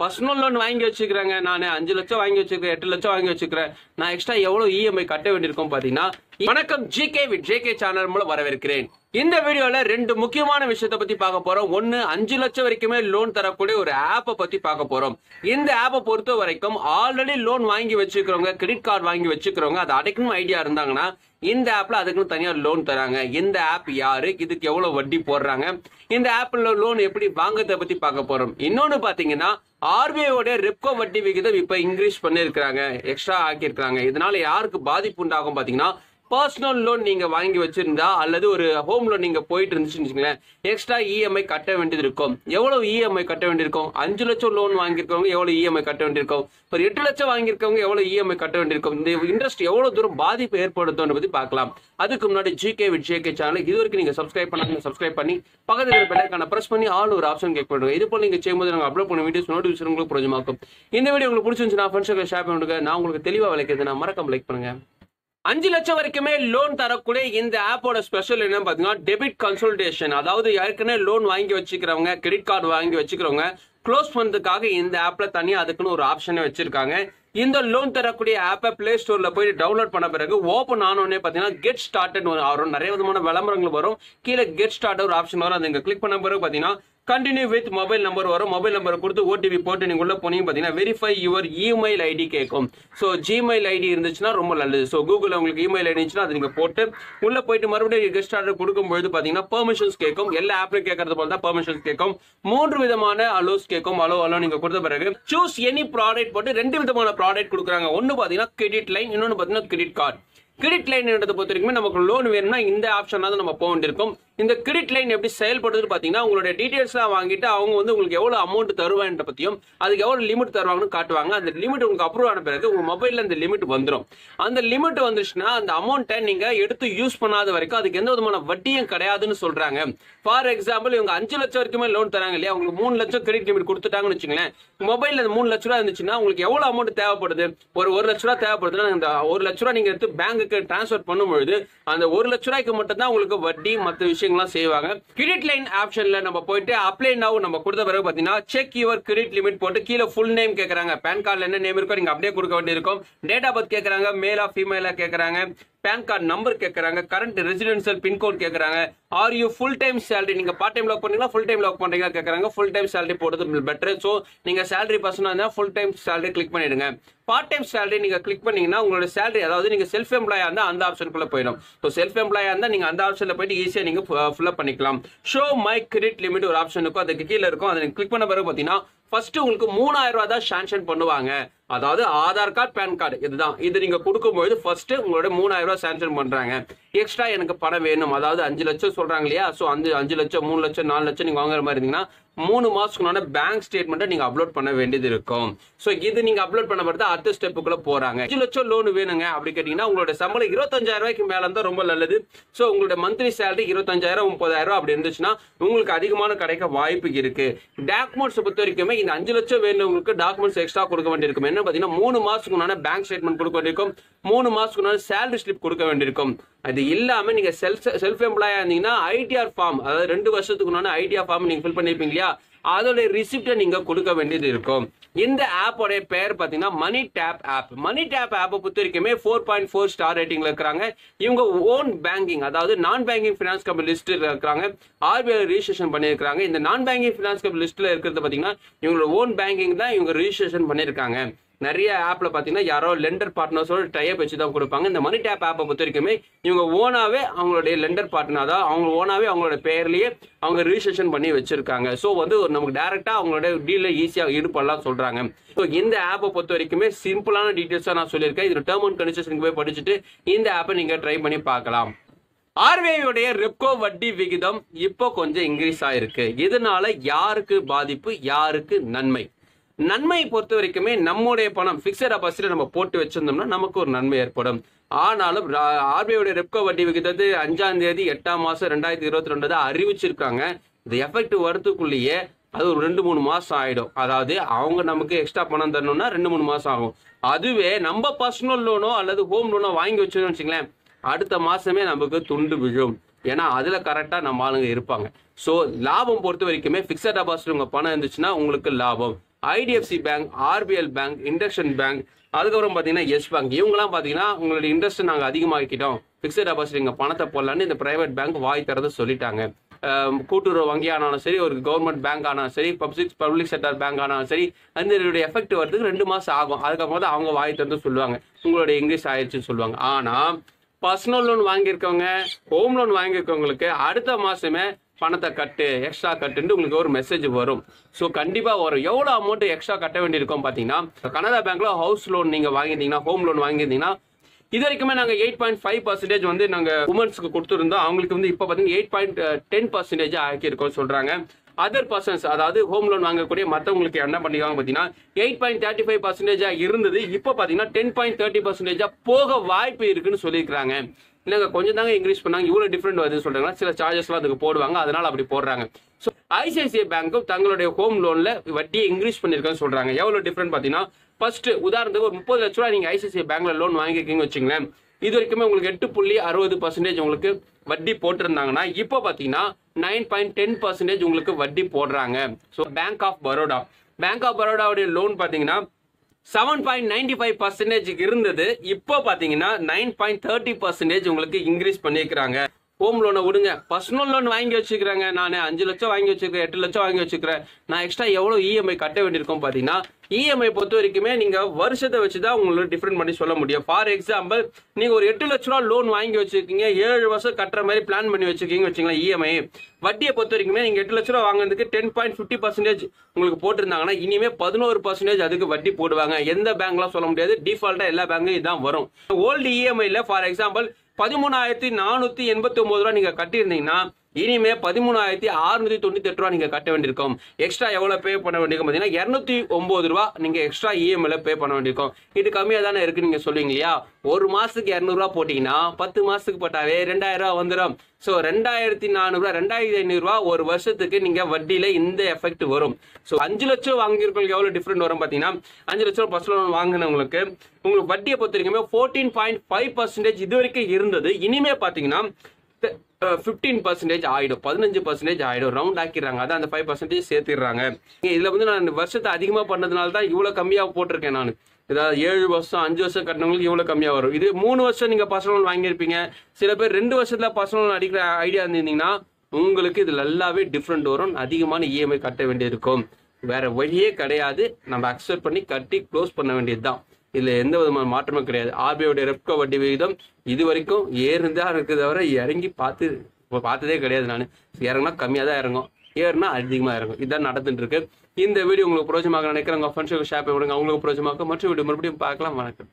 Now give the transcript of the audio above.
Personal loan வாங்கி வச்சிருக்கேங்க நானே 5 லட்சம் வாங்கி வச்சிருக்கேன் 8 லட்சம் வாங்கி வச்சிருக்கேன் நான் எக்ஸ்ட்ரா எவ்வளவு இஎம்ஐ கட்ட வேண்டியிருக்கும் பாத்தீனா வணக்கம் JK with JK channel மூலம் வரவேற்கிறேன் இந்த வீடியோல ரெண்டு முக்கியமான விஷயத்தை பத்தி பார்க்க போறோம் ஒன்னு 5 லட்சம் வரைக்குமே லோன் தரக்கூடிய ஒரு ஆப் பத்தி பார்க்க போறோம் இந்த ஆப் பொறுத்த வரைக்கும் ஆல்ரெடி லோன் வாங்கி வச்சிருக்கவங்க கிரெடிட் கார்டு வாங்கி வச்சிருக்கவங்க அது அடைக்கணும் ஐடியா இருந்தாங்கன்னா இந்த ஆப்ல அதுக்கு தனியா லோன் தராங்க இந்த ஆப் யாரு இதுக்கு எவ்வளவு வட்டி போடுறாங்க இந்த ஆப்ல லோன் எப்படி வாங்குறத பத்தி பார்க்க போறோம் இன்னொன்னு பாத்தீங்கன்னா RBI ஓட ரெப்கோ வட்டி விகிதம் இப்ப இன்கிரீஸ் பண்ணிருக்காங்க எக்ஸ்ட்ரா ஆக்கிருக்காங்க இதனால யாருக்கு பாதிப்பு உண்டாகும் பாத்தீங்கன்னா Personal loan நீங்க வாங்கி வச்சிருந்தா அல்லது ஒரு ஹோம் லோன் நீங்க போயிட்டு இருந்துச்சுங்களே எக்ஸ்ட்ரா இஎம்ஐ கட்ட வேண்டியிருக்கும் எவ்வளவு இஎம்ஐ கட்ட வேண்டியிருக்கும் 5 லட்சம் லோன் வாங்கி இருக்கவங்க எவ்வளவு இஎம்ஐ கட்ட வேண்டியிருக்கும் ஒரு 8 லட்சம் வாங்கி இருக்கவங்க எவ்வளவு இஎம்ஐ கட்ட வேண்டியிருக்கும் இந்த இன்ட்ரஸ்ட் எவ்வளவு தூரம் பாதிப்பு ஏற்படுத்தும்னு பத்தி பார்க்கலாம் அதுக்கு முன்னாடி JK with JK channel இதுவரைக்கும் நீங்க subscribe பண்ணாம subscribe பண்ணி பக்கத்துல இருக்க பெல் ஐகானை press பண்ணி ஆல் ஒரு ஆப்ஷன் கிளிக் பண்ணுங்க இதுபோல நீங்க செய்யும்போது நாங்க அப்லோட் பண்ண வீடியோஸ் நோட்டிஃபிகேஷன் உங்களுக்கு பிரயோஜனமாகும் இந்த வீடியோ உங்களுக்கு பிடிச்சிருந்தா ஃப்ரெண்ட்ஸ்க்கு ஷேர் பண்ணுங்க நான் உங்களுக்கு தெளிவா விளக்குறேன் மறக்காம லைக் பண்ணுங்க 5 லட்சம் வரைக்குமே லோன் தரக்கூடிய இந்த ஆப்போட ஸ்பெஷல் என்ன பாத்தீங்கன்னா டெபிட் கன்சல்டேஷன் அதாவது யாருக்குனே லோன் வாங்கி வச்சுக்கிறவங்க கிரெடிட் கார்டு வாங்கி வச்சுக்கிறவங்க க்ளோஸ் பண்றதுக்காக இந்த ஆப்ல தனியா அதுக்குன்னு ஒரு ஆப்ஷனை வச்சிருக்காங்க இந்த லோன் தரக்கூடிய ஆப்பை பிளே ஸ்டோர்ல போய் டவுன்லோட் பண்ண பிறகு ஓபன் ஆனோடனே பாத்தீங்கன்னா கெட் ஸ்டார்டட் வரும் நிறைய விதமான விளம்பரங்கள் வரும் கீழே கெட் ஸ்டார்ட் ஒரு ஆப்ஷன் வரும் அதை கிளிக் பண்ண பிறகு பாத்தீங்கன்னா கண்டினியூ வித் மொபைல் நம்பர் வரும் மொபைல் நம்பர் கொடுத்து ஓடிபி போட்டு நீங்க உள்ள போனீங்க பாத்தீங்கன்னா வெரிஃபை யுவர் இமெயில் ஐடி கேட்கும் ஸோ ஜிமெயில் ஐடி இருந்துச்சுன்னா ரொம்ப நல்லது ஸோ கூகுள் உங்களுக்கு இமெயில் ஐடி இருந்துச்சுன்னா அது நீங்க போட்டு உள்ள போயிட்டு மறுபடியும் கெஸ்ட் ஆர்டர் கொடுக்கும்போது பாத்தீங்கன்னா பெர்மிஷன்ஸ் கேட்கும் எல்லா ஆப்ல கேட்கறது போல தான் பெர்மிஷன்ஸ் கேட்கும் 3 விதமான அலோஸ் கேட்கும் அலோ அலோ நீங்க கொடுத்த பிறகு சூஸ் எனி ப்ராடக்ட் போட்டு 2 விதமான ப்ராடக்ட் கொடுக்குறாங்க ஒன்னு பாத்தீங்கன்னா கிரெடிட் லைன் இன்னொன்னு பாத்தீங்கன்னா கிரெடிட் கார்டு கிரெடிட் லைன் பொறுத்த வரைக்கும் நமக்கு லோன் வேணும்னா இந்த ஆப்ஷனாக தான் நம்ம போக வேண்டியிருக்கும் இந்த கிரெடிட் லைன் எப்படி செயல்படுதுன்னு பார்த்தீங்கன்னா உங்களுடைய டீடைல்ஸ்லாம் வாங்கிட்டு அவங்க உங்களுக்கு எவ்வளோ அமௌண்ட் தருவான்ற பற்றியும் அதுக்கு எவ்வளோ லிமிட் தருவாங்கன்னு காட்டுவாங்க அந்த லிமிட் உங்களுக்கு அப்ரூவ் ஆன பிறகு உங்கள் மொபைலில் அந்த லிமிட் வந்துடும் அந்த லிமிட் வந்துச்சுன்னா அந்த அமௌண்ட்டை நீங்கள் எடுத்து யூஸ் பண்ணாத வரைக்கும் அதுக்கு எந்த விதமான வட்டியும் கிடையாதுன்னு சொல்கிறாங்க ஃபார் எக்ஸாம்பிள் இவங்க 5 லட்சம் வரைக்குமே லோன் தராங்க இல்லையா உங்களுக்கு 3 லட்சம் கிரெடிட் லிமிட் கொடுத்துட்டாங்கன்னு வச்சுங்களேன் மொபைலில் அந்த 3 லட்ச ரூபா இருந்துச்சுன்னா உங்களுக்கு எவ்வளோ அமௌண்ட் தேவைப்படுது ஒரு 1 லட்ச ரூபா தேவைப்படுதுன்னா அந்த 1 லட்ச ரூபா நீங்கள் எடுத்து பேங்க் டிரான்ஸ்பர் பண்ணும்போது அந்த 1 லட்ச ரூபாய்க்கு மட்டும் தான் உங்களுக்கு வட்டி மற்ற விஷயங்கள்லாம் செய்வாங்க கிரெடிட் லைன் ஆப்ஷன்ல நம்ம போயிட்டு அப்ளை நவ் நம்ம கொடுத்த பிறகு பாத்தீங்கன்னா செக் யுவர் கிரெடிட் லிமிட் போட்டு கீழே ஃபுல் நேம் கேக்குறாங்க பான் கார்டுல என்ன நேம் இருக்கோ நீங்க அப்படியே கொடுக்க வேண்டியிருக்கும் டேட் ஆஃப் பர்த் கேக்குறாங்க மேலா ஃபீமேலா கேக்குறாங்க பான் கார்டு நம்பர் கேட்கறாங்க கரண்ட் ரெசிடென்ஷியல் பின்கோட் கேட்கறாங்க are you full time salary நீங்க பார்ட் டைம் லாக் பண்ணீங்களா ஃபுல் டைம் லாக் பண்றீங்களா கேட்கறாங்க ஃபுல் டைம் சேலரி போடுறது பெட்டர் ஸோ நீங்க சேலரி பர்சனா இருந்தா ஃபுல் டைம் சேலரி கிளிக் பண்ணிடுங்க பார்ட் டைம் சேலரி நீங்க கிளிக் பண்ணீங்கன்னா உங்களோட சேலரி அதாவது நீங்க செல்ஃப் எம்ப்ளாயா இருந்தா அந்த ஆப்ஷனுக்குள்ள போயிடும் ஸோ செல்ஃப் எம்ப்ளாயா இருந்தா நீங்க அந்த ஆப்ஷன்ல போயிட்டு ஈஸியா நீங்க ஃபுல்லப் பண்ணிக்கலாம் ஷோ மை கிரெடிட் லிமிட் ஒரு ஆப்ஷன் இருக்கும் அதுக்கு கீழே இருக்கும் அதை கிளிக் பண்ண பிறகு பாத்தீங்கன்னா ஃபர்ஸ்ட் உங்களுக்கு 3000 தான் சாங்ஷன் பண்ணுவாங்க அதாவது ஆதார் கார்டு பேன் கார்டு இதுதான் இது நீங்க கொடுக்கும்போது ஃபர்ஸ்ட் உங்களோட 3000 சாங்ஷன் பண்றாங்க எக்ஸ்ட்ரா எனக்கு பணம் வேணும் அதாவது 5 லட்சம் சொல்றாங்க இல்லையா ஸோ அந்த 5 லட்சம் 3 லட்சம் 4 லட்சம் நீங்க வாங்குற மாதிரி இருந்தீங்கன்னா 3 மாசத்துக்குனால பேங்க் ஸ்டேட்மெண்ட்டை நீங்க அப்லோட் பண்ண வேண்டியது இருக்கும் ஸோ இது நீங்க அப்லோட் பண்ண மாதிரி அடுத்த ஸ்டெப்புக்குள்ள போறாங்க 5 லட்சம் லோன் வேணுங்க அப்படி கேட்டீங்கன்னா உங்களோட சம்பளம் 25,000 ரூபாய்க்கு மேல இருந்தா ரொம்ப நல்லது ஸோ உங்களோட மந்த்லி சேலரி 25,000 30,000 அப்படி இருந்துச்சுன்னா உங்களுக்கு அதிகமான கிடைக்க வாய்ப்பு இருக்கு டாக்குமெண்ட்ஸ் பொறுத்த வரைக்குமே இந்த 5 லட்சம் வேணும்ங்களுக்கு டாக்குமெண்ட்ஸ் எக்ஸ்ட்ரா கொடுக்க வேண்டியிருக்கும் என்ன பாத்தீங்கன்னா 3 மாசத்துக்குனால பேங்க் ஸ்டேட்மெண்ட் கொடுக்க வேண்டியிருக்கும் 3 மாசத்துக்குனால சேலரி ஸ்லிப் கொடுக்க வேண்டியிருக்கும் அது இல்லாம நீங்க செல்ஃப் எம்ப்ளாயா இருந்தீங்கன்னா ஐடிஆர் ஃபார்ம் அதாவது 2 வருஷத்துக்குனால ஐடிஆர் ஃபார்ம் நீங்க ஃபில் பண்ணிருப்பீங்க இல்லையா அதோட ரிசிப்டை நீங்க கொடுக்க வேண்டியது இருக்கும் இந்த ஆப்போட பெயர் பாத்தீங்கன்னா moneyTap ஆப் moneyTap ஆப்பை பொறுத்த வரைக்குமே 4.4 ஸ்டார் ரேட்டிங்ல இருக்கிறாங்க இவங்க ஓன் பேங்கிங் அதாவது non banking finance company list இருக்கிறாங்க RBI ரிஜிஸ்ட்ரேஷன் பண்ணியிருக்காங்க இந்த நான் பேங்கிங் ஃபினான்ஸ் கம்பெனி லிஸ்ட்ல இருக்கிறது பாத்தீங்கன்னா இவங்களோட ஓன் பேங்கிங் தான் இவங்க ரிஜிஸ்ட்ரேஷன் பண்ணியிருக்காங்க நிறைய ஆப்ல பாத்தீங்கன்னா யாரோ லெண்டர் பார்ட்னர்ஸோட டைப் வச்சு தான் கொடுப்பாங்க இந்த moneyTap ஆப்பை பொறுத்த வரைக்குமே இவங்க ஓனாவே அவங்களுடைய லெண்டர் பார்ட்னர் அதாவது அவங்க ஓனாவே அவங்களோட பெயர்லயே அவங்க ரிஜிஸ்ட்ரேஷன் பண்ணி வச்சிருக்காங்க ஸோ நமக்கு டைரக்டா அவங்களோட டீல்ல ஈஸியாக ஈடுபடலாம் சொல்றாங்க ஸோ இந்த ஆப்பை பொறுத்த வரைக்குமே சிம்பிளான டீட்டெயில்ஸா நான் சொல்லியிருக்கேன் இது டேர்ம் அண்ட் கண்டிஷன்ஸ்க்கு போய் படிச்சுட்டு இந்த ஆப்பை நீங்க ட்ரை பண்ணி பார்க்கலாம் RBI உடைய ரெப்கோ வட்டி விகிதம் இப்போ கொஞ்சம் இன்க்ரீஸ் ஆயிருக்கு இதனால யாருக்கு பாதிப்பு யாருக்கு நன்மை நன்மை பொறுத்த வரைக்குமே நம்முடைய பணம் பிக்சட் டெபாசிட்ல நம்ம போட்டு வச்சிருந்தோம்னா நமக்கு ஒரு நன்மை ஏற்படும் ஆனாலும் RBI உடைய ரெப்கோ வட்டி விகிதத்தை 5ஆம் தேதி 8ஆம் மாசம் 2022 அறிவிச்சிருக்காங்க இந்த எஃபெக்ட் வரதுக்குள்ளேயே அது ஒரு 2-3 மாசம் ஆயிடும் அதாவது அவங்க நமக்கு எக்ஸ்ட்ரா பணம் தரணும்னா 2-3 மாசம் ஆகும் அதுவே நம்ம பர்சனல் லோனோ அல்லது ஹோம் லோனோ வாங்கி வச்சோம்னு வச்சுங்களேன் அடுத்த மாசமே நமக்கு துண்டு விழும் ஏன்னா அதுல கரெக்டா நம்ம ஆளுங்க இருப்பாங்க ஸோ லாபம் பொறுத்த வரைக்குமே பிக்சட் டெபாசிட் உங்க பணம் இருந்துச்சுன்னா உங்களுக்கு லாபம் IDFC Bank, RBL Bank, Industrial Bank, அதுக்கப்புறம் பார்த்தீங்கன்னா எஸ் பேங்க், இவங்கெல்லாம் பார்த்தீங்கன்னா உங்களுடைய இன்ட்ரெஸ்ட் நாங்கள் அதிகமாக்கிட்டோம், ஃபிக்ஸட் டெபாசிட் இங்கே பணத்தை போடலான்னு இந்த பிரைவேட் பேங்க் வாய் தரது சொல்லிட்டாங்க. கூட்டுறவு வங்கி ஆனாலும் சரி, ஒரு கவர்மெண்ட் பேங்க் ஆனாலும் சரி, பப்ளிக் செக்டர் பேங்க் ஆனாலும் சரி, அந்த இதோடைய எஃபெக்ட் வரதுக்கு 2 மாதம் ஆகும். அதுக்கப்புறம் தான் அவங்க வாய் திறந்து சொல்லுவாங்க உங்களுடைய இங்கிலீஷ் ஆயிடுச்சுன்னு சொல்லுவாங்க. ஆனால் பர்சனல் லோன் வாங்கியிருக்கவங்க, ஹோம் லோன் வாங்கியிருக்கவங்களுக்கு அடுத்த மாதமே பணத்தை கட்டு, எக்ஸ்ட்ரா கட்டுன்னு உங்களுக்கு ஒரு மெசேஜ் வரும். ஸோ கண்டிப்பாக வரும். எவ்வளோ அமௌண்ட் எக்ஸ்ட்ரா கட்ட வேண்டியிருக்கோம் பார்த்தீங்கன்னா, கனரா பேங்க்ல ஹவுஸ் லோன் நீங்கள் வாங்கியிருந்தீங்கன்னா, ஹோம் லோன் வாங்கியிருந்தீங்கன்னா, இது வரைக்குமே நாங்கள் 8.5% வந்து நாங்கள் உமன்ஸுக்கு கொடுத்துருந்தோம். அவங்களுக்கு வந்து இப்போ பார்த்தீங்கன்னா 8.10% ஆக்கியிருக்கோம்னு சொல்கிறாங்க. அதர் பர்சன்ஸ், அதாவது ஹோம் லோன் வாங்கக்கூடிய மற்றவங்களுக்கு என்ன பண்ணிக்காங்க பார்த்தீங்கன்னா, 8.35% இருந்தது, இப்போ பார்த்தீங்கன்னா 10.30% போக வாய்ப்பு இருக்குன்னு சொல்லியிருக்கிறாங்க. இல்லைங்க, கொஞ்சம் தாங்க இன்க்ரீஸ் பண்ணாங்க, இவ்வளோ டிஃப்ரெண்ட் வருதுன்னு சொல்கிறாங்க. சில சார்ஜஸ்லாம் அதுக்கு போடுவாங்க, அதனால் அப்படி போடுறாங்க. ஸோ ஐசிஐசிஐ பேங்க்கும் தங்களுடைய ஹோம் லோனில் வட்டியை இன்க்ரீஸ் பண்ணியிருக்கேன்னு சொல்கிறாங்க. எவ்வளோ டிஃப்ரெண்ட் பார்த்தீங்கன்னா, ஃபர்ஸ்ட் உதாரணத்துக்கு ஒரு 30 லட்ச ரூபா நீங்கள் ஐசிஐசிஐ பேங்க்ல லோன் வாங்கியிருக்கீங்கன்னு வச்சுங்களேன். இது வரைக்குமே உங்களுக்கு 8.60% உங்களுக்கு வட்டி போட்டிருந்தாங்கன்னா, இப்போ பார்த்தீங்கன்னா 9.10% உங்களுக்கு வட்டி போடுறாங்க. So bank of Baroda, bank of பரோடாவுடைய லோன் பார்த்தீங்கன்னா 7.95% இருந்தது, இப்போ பார்த்தீங்கன்னா 9.30% உங்களுக்கு இன்க்ரீஸ் பண்ணியிருக்கிறாங்க. ஹோம் லோனை விடுங்க, பர்சனல் லோன் வாங்கி வச்சுக்கிறாங்க. நான் 5 லட்சம் வாங்கி வச்சுக்கிறேன், 8 லட்சம் வாங்கி வச்சுக்கிறேன், நான் எக்ஸ்ட்ரா எவ்வளோ இஎம்ஐ கட்ட வேண்டியிருக்கோம் பார்த்தீங்கன்னா, இஎம்ஐ பொறுத்த வரைக்குமே நீங்கள் வருஷத்தை வச்சு தான் உங்களுக்கு டிஃப்ரெண்ட் பண்ணி சொல்ல முடியும். ஃபார் எக்ஸாம்பிள், நீங்கள் ஒரு 8 லட்ச ரூபா லோன் வாங்கி வச்சுருக்கீங்க, 7 வருஷம் கட்டுற மாதிரி பிளான் பண்ணி வச்சுருக்கீங்க வச்சுக்கலாம். இஎம்ஐ வட்டியை பொறுத்த வரைக்குமே நீங்கள் 8 லட்ச ரூபா வாங்குறதுக்கு 10.50% உங்களுக்கு போட்டிருந்தாங்கன்னா, இனிமேல் 11% அதுக்கு வட்டி போடுவாங்க. எந்த பேங்க்லாம் சொல்ல முடியாது, டிஃபால்ட்டாக எல்லா பேங்க்கும் இதுதான் வரும். ஓல்டு இஎம்ஐயில் ஃபார் எக்ஸாம்பிள் 13,489 ரூபா நீங்க கட்டியிருந்தீங்கன்னா, இனிமே 13,698 ரூபா நீங்க கட்ட வேண்டியிருக்கும். எக்ஸ்ட்ரா எவ்வளவு பே பண்ண வேண்டியிருக்கும் பாத்தீங்கன்னா, 209 ரூபா நீங்க எக்ஸ்ட்ரா இஎம்ஐல பே பண்ண வேண்டியிருக்கும். இது கம்மியா தானே இருக்கு நீங்க சொல்லுவீங்க இல்லையா? 1 மாசத்துக்கு 200 ரூபா போட்டீங்கன்னா 10 மாசத்துக்கு போட்டாவே 2,000 ரூபா வந்துடும். ஸோ 2,400 ரூபா, 2,500 ரூபா ஒரு வருஷத்துக்கு நீங்க வட்டியில இந்த எஃபெக்ட் வரும். ஸோ 5 லட்சம் வாங்கியிருக்கவங்களுக்கு எவ்வளவு டிஃப்ரெண்ட் வரும் பாத்தீங்கன்னா, 5 லட்சம் பர்சனல் லோன் வாங்கினவங்களுக்கு உங்களுக்கு வட்டியை பொறுத்த வரைக்குமே 14.5% இது வரைக்கும் இருந்தது, இனிமே பாத்தீங்கன்னா 15% ஆயிடும், 15% ஆயிடும். ரவுண்ட் ஆக்கிடுறாங்க, அதான் அந்த 5% சேர்த்துடுறாங்க. இதுல வந்து நான் வருஷத்தை அதிகமா பண்ணதுனால தான் இவ்வளவு கம்மியா போட்டிருக்கேன். நான் ஏதாவது 7 வருஷம் 5 வருஷம் கட்டினவங்களுக்கு இவ்வளவு கம்மியா வரும். இது 3 வருஷம் நீங்க பர்சனல் லோன் வாங்கியிருப்பீங்க, சில பேர் 2 வருஷத்துல பர்சனல் லோன் அடிக்கிற ஐடியா இருந்தீங்கன்னா உங்களுக்கு இதுல எல்லாமே டிஃப்ரெண்ட் வரும். அதிகமான இஎம்ஐ கட்ட வேண்டியிருக்கும், வேற வழியே கிடையாது. நம்ம அக்செப்ட் பண்ணி கட்டி க்ளோஸ் பண்ண வேண்டியது தான், இதுல எந்த விதமான மாற்றமும் கிடையாது. ஆர்பிஐயோட ரெப்கோ வட்டி விகிதம் இது வரைக்கும் ஏறுந்தா இருக்குது, தவிர இறங்கி பார்த்ததே கிடையாது. நான் இறங்கினா கம்மியாக தான் இறங்கும், ஏறுனா அதிகமாக இறங்கும், இதுதான் நடந்துட்டு இருக்கு. இந்த வீடியோ உங்களுக்கு பிரோஜனமாக நினைக்கிறேன், உங்க ஃப்ரெண்ட்ஸுக்கு ஷேர் பண்ணி விடுங்க, அவங்களுக்கு பிரோஜனமாக. மற்ற வீடியோ மறுபடியும் பார்க்கலாம். வணக்கம்.